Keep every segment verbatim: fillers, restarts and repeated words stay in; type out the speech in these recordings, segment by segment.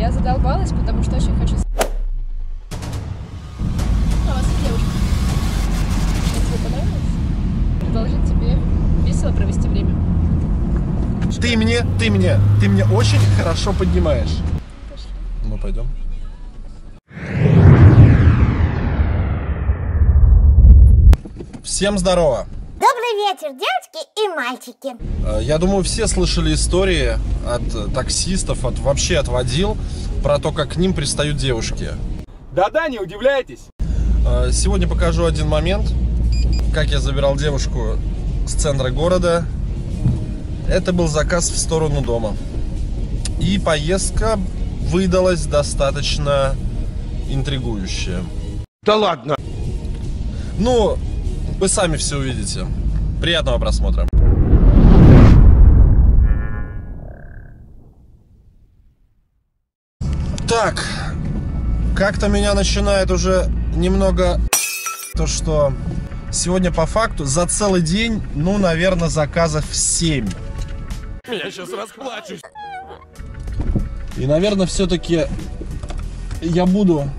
я задолбалась, потому что очень хочу... А вас и девушка. Тебе понравилось? Предложить тебе весело провести время. Ты мне, ты мне, ты мне очень хорошо поднимаешь. Пошли. Ну, пойдем. Всем здорово! Добрый вечер, девочки и мальчики! Я думаю, все слышали истории от таксистов, от вообще от водил, про то, как к ним пристают девушки. Да-да, не удивляйтесь! Сегодня покажу один момент, как я забирал девушку с центра города. Это был заказ в сторону дома. И поездка выдалась достаточно интригующая. Да ладно! Ну... Вы сами все увидите. Приятного просмотра. Так, как-то меня начинает уже немного... То, что сегодня по факту за целый день, ну, наверное, заказов семь. Я сейчас расплачусь. И, наверное, все-таки я буду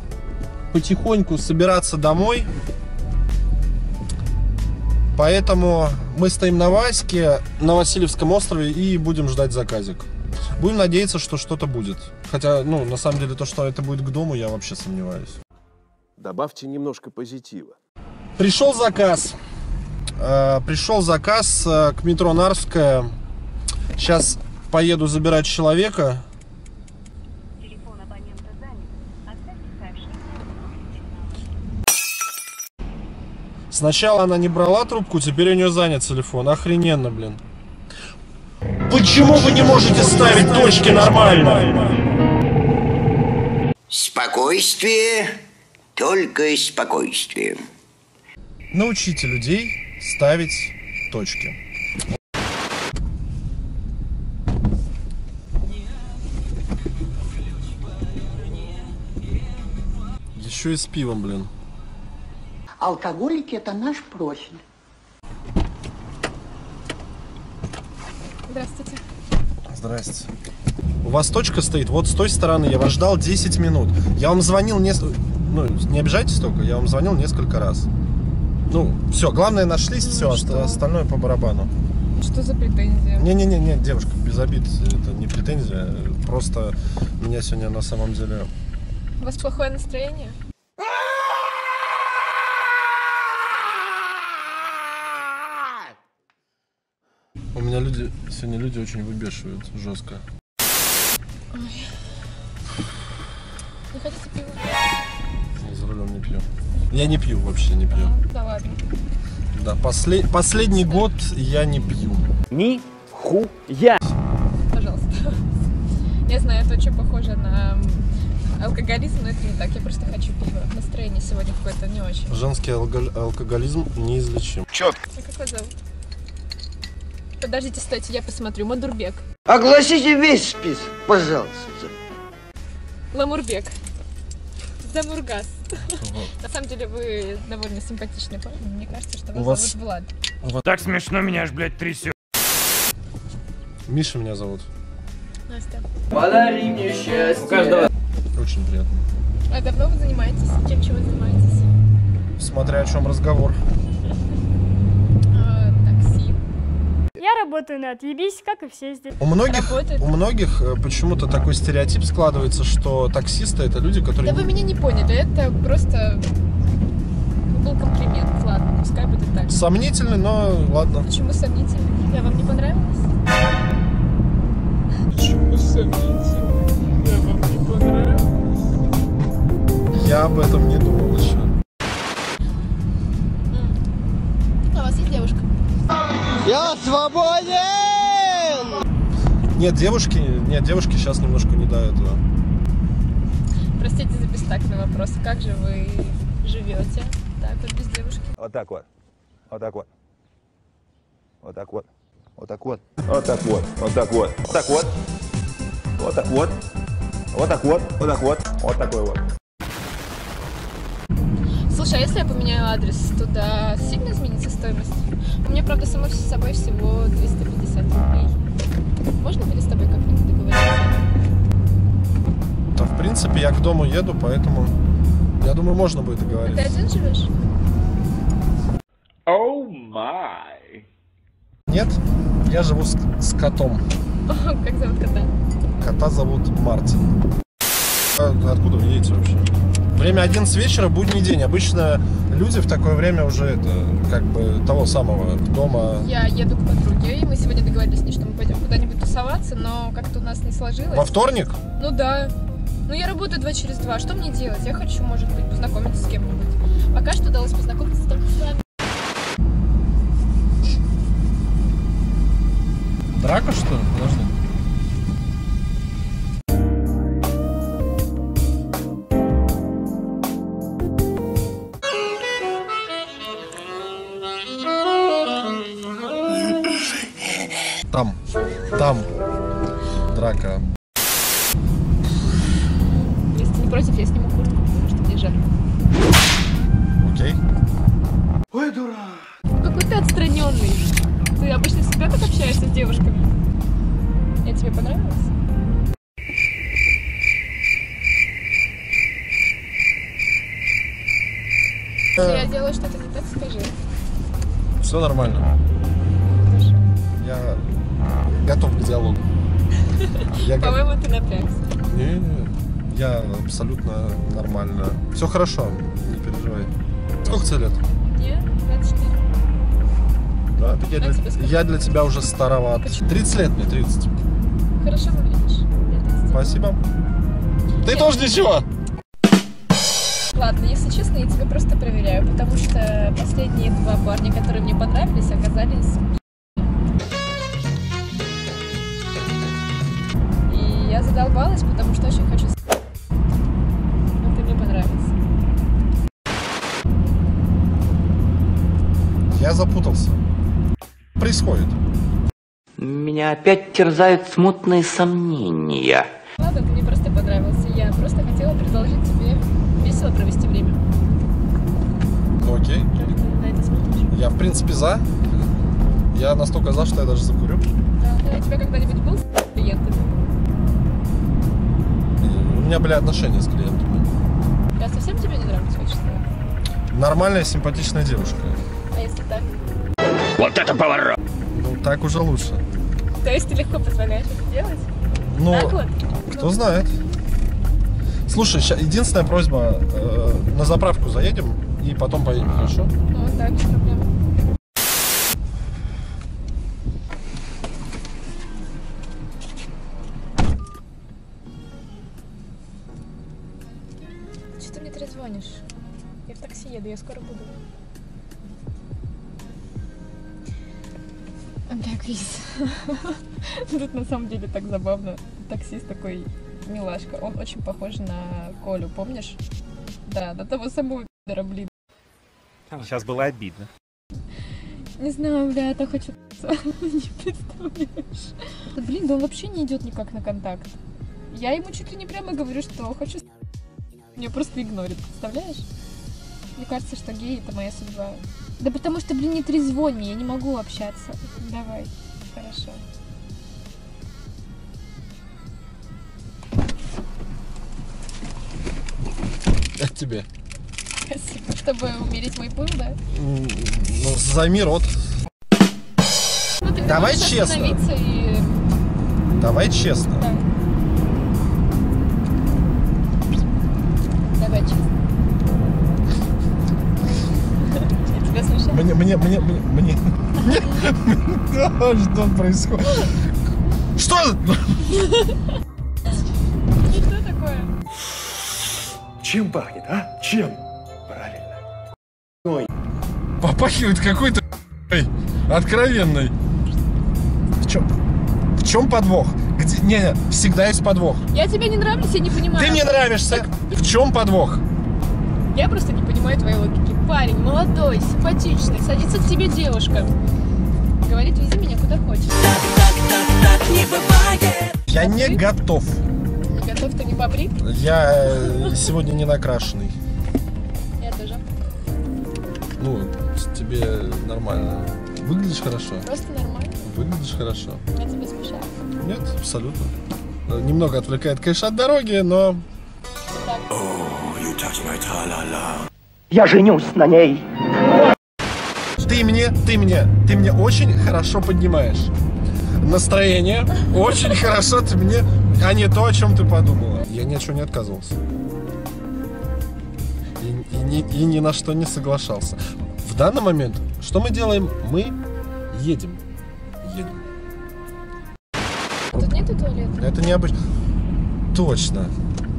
потихоньку собираться домой. Поэтому мы стоим на Ваське, на Васильевском острове, и будем ждать заказик. Будем надеяться, что что-то будет. Хотя, ну, на самом деле, то, что это будет к дому, я вообще сомневаюсь. Добавьте немножко позитива. Пришел заказ. Пришел заказ к метро Нарвская. Сейчас поеду забирать человека. Телефон абонента занят. Оставьте сообщение. Сначала она не брала трубку, теперь у нее занят телефон. Охрененно, блин. Почему вы не можете ставить точки нормально? Спокойствие, только спокойствие. Научите людей ставить точки. Еще и с пивом, блин. Алкоголики — это наш профиль. Здравствуйте. Здрасте. У вас точка стоит вот с той стороны. Я вас ждал десять минут. Я вам звонил несколько... Ну, не обижайтесь только. Я вам звонил несколько раз. Ну, все. Главное, нашлись. Ну, все. Что? Остальное по барабану. Что за претензия? Не-не-не, девушка, без обид. Это не претензия. Просто меня сегодня на самом деле... У вас плохое настроение? У меня люди, сегодня люди очень выбешивают жестко. Ой. Вы хотите пиво? Я за рулем не пью. Я не пью, вообще не пью. А, да ладно. Да, после, последний год я не пью. Ни-ху-я! Пожалуйста. Я знаю, это очень похоже на... алкоголизм, но это не так, я просто хочу пива. Настроение сегодня какое-то не очень. Женский алкоголизм неизлечим. Четко. А как вас зовут? Подождите, стойте, я посмотрю. Мадурбек. Огласите весь список, пожалуйста. Ламурбек. Замургас. На самом деле вы довольно симпатичный парень. Мне кажется, что вас зовут Влад. Так смешно, меня аж, блядь, трясет. Миша меня зовут. Настя. Подари мне счастье. У каждого. Очень приятно. А давно вы занимаетесь? Чем, чего занимаетесь? Смотря о чем разговор. Такси. Я работаю на отъебись, как и все здесь. У многих, у многих почему-то такой стереотип складывается, что таксисты — это люди, которые... Да вы меня не поняли, это просто был комплимент. Ладно, пускай будет так. Сомнительный, но ладно. Почему сомнительный? Я вам не понравилась? Почему сомнительный? Я вам не понравилась? Я об этом не думал еще. А у вас есть девушка? Я свободен! Нет, девушки, нет, девушки сейчас немножко не до этого. Простите за бестактный вопрос. Как же вы живете? Так вот, без девушки. Вот так вот. Вот так вот. Вот так вот. Вот так вот. Вот так вот. Вот так вот. Вот так вот. Вот так вот. Вот так вот. Вот так вот. Вот такой вот. Слушай, а если я поменяю адрес, туда сильно изменится стоимость? У меня, правда, самой с собой всего двести пятьдесят рублей. Можно ли с тобой как-нибудь договориться? принципе, я к дому еду, поэтому, я думаю, можно будет договориться. А ты один живешь? О май! Нет, я живу с, с котом. Как зовут кота? Кота зовут Мартин. Откуда вы едете вообще? Время одиннадцать вечера, будний день. Обычно люди в такое время уже это, как бы, того самого дома. Я еду к подруге, и мы сегодня договорились с ней, что мы пойдем куда-нибудь тусоваться, но как-то у нас не сложилось. Во вторник? Ну да. Ну я работаю два через два. Что мне делать? Я хочу, может быть, познакомиться с кем-нибудь. Пока что удалось познакомиться только с вами. Драка, что ли? Подожди. Там, там драка. Если ты не против, я сниму куртку, потому что мне жарко. Окей. Ой, дурак! Какой ты отстраненный. Ты обычно всегда так общаешься с девушками. Я тебе понравилась? Если я делаю что-то не так, скажи. Все нормально. Я готов к диалогу. По-моему, ты напрягся. Не, не, я абсолютно нормально. Все хорошо, не переживай. Сколько тебе лет? Мне двадцать четыре. Да, так я, а для, я для тебя уже староват. тридцать лет мне, тридцать. Хорошо выглядишь. Спасибо. Ты я тоже не... ничего. Ладно, если честно, я тебя просто проверяю, потому что последние два парня, которые мне понравились, оказались... Я задолбалась, потому что очень хочу... Но ты мне понравился. Я запутался. Происходит. Меня опять терзают смутные сомнения. Ладно, ты мне просто понравился. Я просто хотела предложить тебе весело провести время. Ну окей. Как ты на это смотришь? Я в принципе за. Я настолько за, что я даже закурю. Да. У тебя когда-нибудь был с клиентами? У меня были отношения с клиентами. Я совсем тебе не нравлюсь, хочешь сказать? Нормальная, симпатичная девушка. А если так? Вот это поворот! Ну, так уже лучше. То есть ты легко позволяешь это делать? Ну, так вот? Кто ну. знает. Слушай, единственная просьба, э, на заправку заедем и потом поедем, хорошо? Ну, так, без проблем. Что ты мне трезвонишь? Я в такси еду, я скоро буду. Окей, Крис. Тут на самом деле так забавно. Таксист такой милашка. Он очень похож на Колю, помнишь? Да, до того самого пидора, блин. Сейчас было обидно. Не знаю, бля, это хочу... Не представляешь. Блин, да он вообще не идет никак на контакт. Я ему чуть ли не прямо говорю, что хочу... Меня просто игнорит, представляешь? Мне кажется, что гей это моя судьба. Да потому что, блин, не трезвонь мне, я не могу общаться. Давай, хорошо. Это тебе. Спасибо, чтобы умерить мой пыл, да? Ну, займи рот. Ну, ты Давай честно. И... Давай честно. Да. Мне, мне, мне, мне, мне, мне, что происходит? Что? Что такое? Чем пахнет, а? Чем? Правильно. Ой. Попахивает какой-то откровенной. В чем? В чем подвох? Где? Не, всегда есть подвох. Я тебе не нравлюсь, я не понимаю. Ты мне нравишься. Так... В чем подвох? Я просто не понимаю твоей логики. Парень молодой, симпатичный, садится к тебе девушка. Говорит, вези меня куда хочешь. Я а не ты? готов. Не готов, ты не побрит? Я сегодня не накрашенный. Я тоже. Ну, тебе нормально. Выглядишь хорошо. Просто нормально. Выглядишь хорошо. Я тебя смущаю? Нет, абсолютно. Немного отвлекает, конечно, от дороги, но... Я женюсь на ней. Ты мне, ты мне, ты мне очень хорошо поднимаешь настроение. Очень хорошо ты мне, а не то, о чем ты подумала. Я ни от чего не отказывался. И, и, и, и ни на что не соглашался. В данный момент, что мы делаем? Мы едем. Едем. Тут нету туалета? Это необычно. Точно.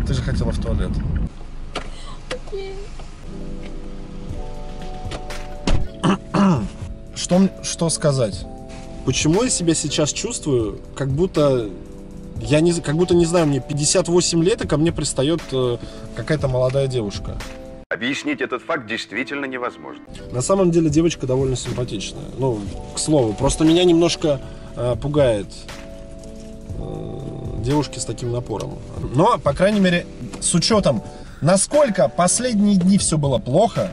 Ты же хотела в туалет. Окей. Что, что сказать? Почему я себя сейчас чувствую, как будто я не, как будто не знаю, мне пятьдесят восемь лет, и ко мне пристает какая-то молодая девушка. Объяснить этот факт действительно невозможно. На самом деле девочка довольно симпатичная. Ну, к слову, просто меня немножко э, пугает э, девушки с таким напором. Но, по крайней мере, с учетом, насколько последние дни все было плохо,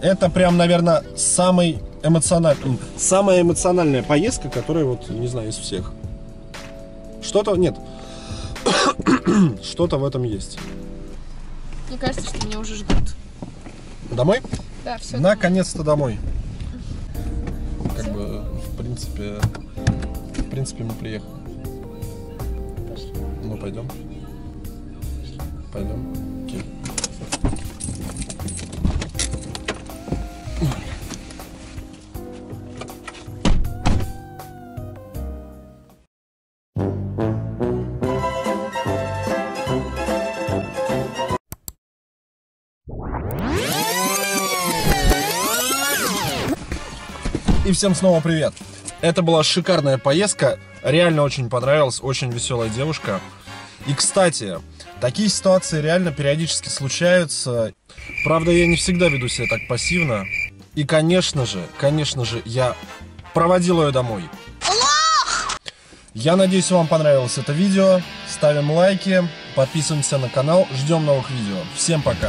это прям, наверное, самый эмоциональ... самая эмоциональная поездка, которая, вот, не знаю, из всех. Что-то, нет, что-то в этом есть. Мне кажется, что меня уже ждут. Домой? Да, все. Наконец-то домой. Все? Как бы, в принципе, в принципе, мы приехали. Пошли. Ну, пойдем. Пойдем. И всем снова привет. Это была шикарная поездка. Реально очень понравилась. Очень веселая девушка. И, кстати, такие ситуации реально периодически случаются. Правда, я не всегда веду себя так пассивно. И, конечно же, конечно же, я проводил ее домой. Я надеюсь, вам понравилось это видео. Ставим лайки, подписываемся на канал, ждем новых видео. Всем пока.